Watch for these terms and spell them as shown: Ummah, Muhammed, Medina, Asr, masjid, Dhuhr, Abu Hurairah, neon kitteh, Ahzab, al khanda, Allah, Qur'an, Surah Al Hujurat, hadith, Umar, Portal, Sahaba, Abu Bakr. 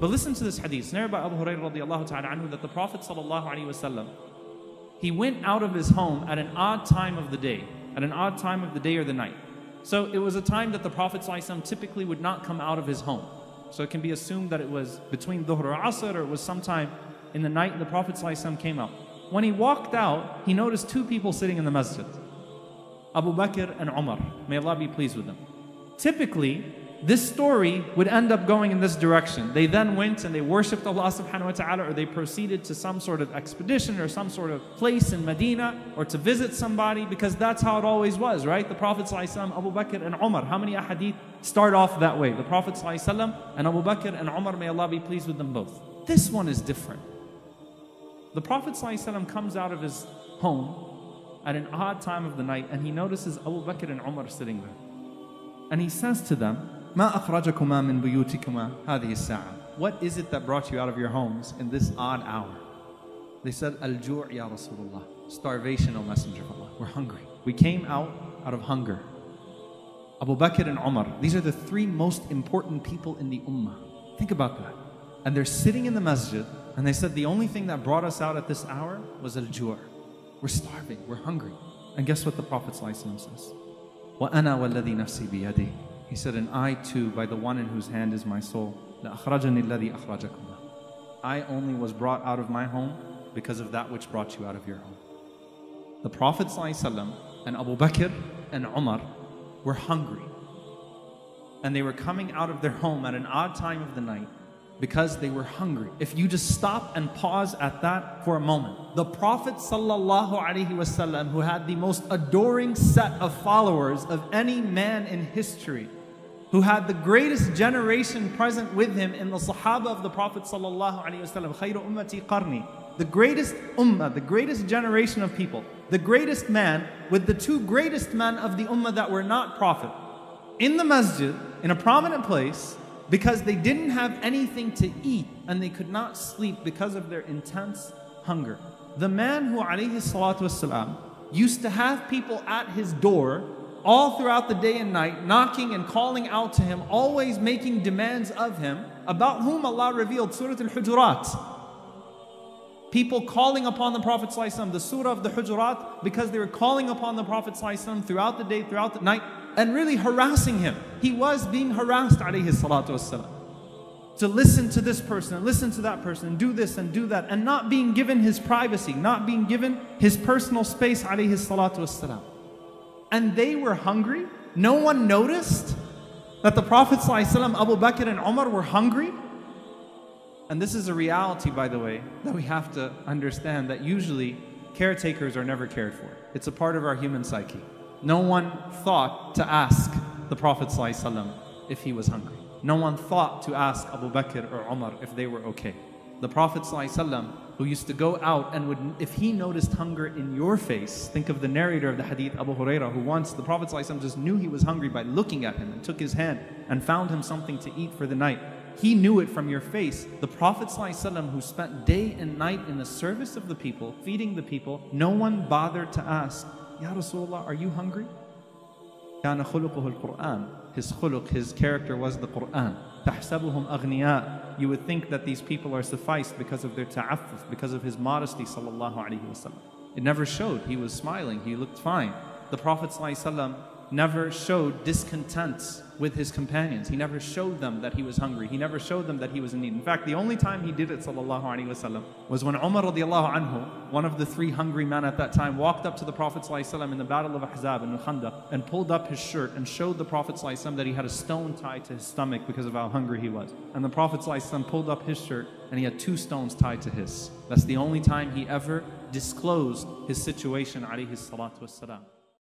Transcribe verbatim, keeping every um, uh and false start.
But listen to this hadith, narrated by Abu Hurairah radiallahu ta'ala anhu, that the Prophet sallallahu alaihi wasallam, he went out of his home at an odd time of the day, at an odd time of the day or the night. So it was a time that the Prophet sallallahu alaihi wasallam typically would not come out of his home. So it can be assumed that it was between Dhuhr or Asr, or it was sometime in the night the Prophet sallallahu alaihi wasallam came out. When he walked out, he noticed two people sitting in the masjid, Abu Bakr and Umar, may Allah be pleased with them. Typically, this story would end up going in this direction. They then went and they worshipped Allah subhanahu wa ta'ala, or they proceeded to some sort of expedition or some sort of place in Medina, or to visit somebody, because that's how it always was, right? The Prophet ﷺ, Abu Bakr and Umar, how many ahadith start off that way? The Prophet ﷺ and Abu Bakr and Umar, may Allah be pleased with them both. This one is different. The Prophet ﷺ comes out of his home at an odd time of the night, and he notices Abu Bakr and Umar sitting there. And he says to them, ما أخرجكما من بيوتكما هذه الساعة. What is it that brought you out of your homes in this odd hour? They said, Al-Ju' ya Rasulullah. Starvation, O Messenger of Allah. We're hungry. We came out out of hunger. Abu Bakr and Umar, these are the three most important people in the Ummah. Think about that. And they're sitting in the masjid, and they said, the only thing that brought us out at this hour was Al-Ju'. We're starving. We're hungry. And guess what the Prophet ﷺ says? وَأَنَا وَالَّذِي نَفْسِي بِيَدِهِ. He said, and I too, by the one in whose hand is my soul, لَأَخْرَجَنِ الَّذِي أَخْرَجَكُمَا. I only was brought out of my home because of that which brought you out of your home. The Prophet ﷺ and Abu Bakr and Umar were hungry. And they were coming out of their home at an odd time of the night because they were hungry. If you just stop and pause at that for a moment, the Prophet ﷺ, who had the most adoring set of followers of any man in history, who had the greatest generation present with him in the Sahaba of the Prophet ﷺ, khayru ummati qarni, the greatest ummah, the greatest generation of people, the greatest man with the two greatest men of the ummah that were not prophet, in the masjid, in a prominent place, because they didn't have anything to eat and they could not sleep because of their intense hunger. The man who alayhi salatu wasalam used to have people at his door all throughout the day and night, knocking and calling out to him, always making demands of him, about whom Allah revealed Surah Al Hujurat. People calling upon the Prophet sallallahu alaihi wasallam, the Surah of the Hujurat, because they were calling upon the Prophet sallallahu alaihi wasallam throughout the day, throughout the night, and really harassing him. He was being harassed, alayhi salatu wassalam, to listen to this person and listen to that person and do this and do that, and not being given his privacy, not being given his personal space, alayhi salatu wassalam. And they were hungry. No one noticed that the Prophet sallallahu alaihi wasallam, Abu Bakr and Umar were hungry. And this is a reality, by the way, that we have to understand, that usually caretakers are never cared for. It's a part of our human psyche. No one thought to ask the Prophet ﷺ if he was hungry. No one thought to ask Abu Bakr or Umar if they were okay. The Prophet ﷺ, who used to go out and would, if he noticed hunger in your face, think of the narrator of the hadith, Abu Hurairah, who once, the Prophet ﷺ just knew he was hungry by looking at him and took his hand and found him something to eat for the night. He knew it from your face. The Prophet ﷺ, who spent day and night in the service of the people, feeding the people, no one bothered to ask, Ya Rasulullah, are you hungry? كان خلقه القرآن. His khuluq, his character was the Qur'an. تحسبهم أغنياء. You would think that these people are sufficed because of their ta'affuf, because of his modesty, sallallahu alayhi wa sallam. It never showed. He was smiling. He looked fine. The Prophet sallallahu alayhi wa sallam never showed discontent with his companions. He never showed them that he was hungry. He never showed them that he was in need. In fact, the only time he did it, sallallahu alayhi wa sallam, was when Umar radiallahu anhu, one of the three hungry men at that time, walked up to the Prophet sallallahu alayhi wa sallam in the Battle of Ahzab in al khanda and pulled up his shirt and showed the Prophet sallallahu alayhi wa sallam that he had a stone tied to his stomach because of how hungry he was. And the Prophet sallallahu alayhi wa sallam pulled up his shirt and he had two stones tied to his. That's the only time he ever disclosed his situation, alayhi salatu wa sallam.